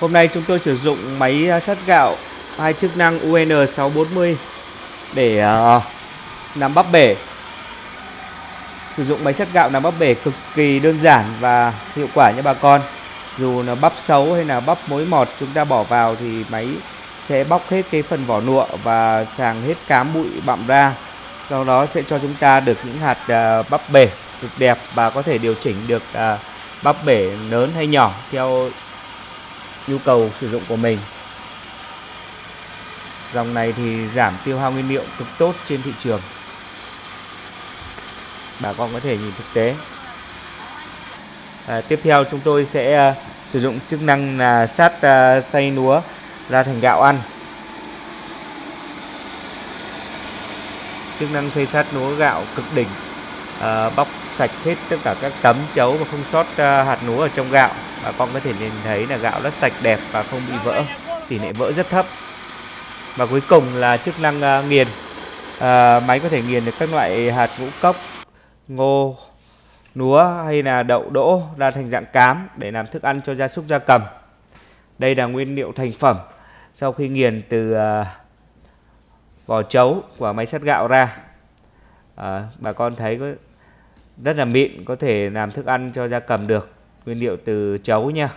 Hôm nay chúng tôi sử dụng máy sát gạo hai chức năng UN640 để nắm bắp bể. Sử dụng máy sát gạo nắm bắp bể cực kỳ đơn giản và hiệu quả nha bà con. Dù là bắp xấu hay là bắp mối mọt chúng ta bỏ vào thì máy sẽ bóc hết cái phần vỏ nụa và sàng hết cám bụi bặm ra. Sau đó sẽ cho chúng ta được những hạt bắp bể cực đẹp và có thể điều chỉnh được bắp bể lớn hay nhỏ theo nhu cầu sử dụng của mình. Dòng này thì giảm tiêu hao nguyên liệu cực tốt trên thị trường. Bà con có thể nhìn thực tế. Tiếp theo chúng tôi sẽ sử dụng chức năng là sát xay lúa ra thành gạo ăn. Chức năng xay sát lúa gạo cực đỉnh, bóc sạch hết tất cả các tấm chấu và không sót hạt lúa ở trong gạo. Bà con có thể nhìn thấy là gạo rất sạch đẹp và không bị vỡ, tỷ lệ vỡ rất thấp. Và cuối cùng là chức năng nghiền. Máy có thể nghiền được các loại hạt ngũ cốc, ngô, lúa hay là đậu đỗ ra thành dạng cám để làm thức ăn cho gia súc gia cầm. Đây là nguyên liệu thành phẩm sau khi nghiền từ vỏ trấu của máy sắt gạo ra. Bà con thấy rất là mịn, có thể làm thức ăn cho gia cầm được. Nguyên liệu từ trấu nha.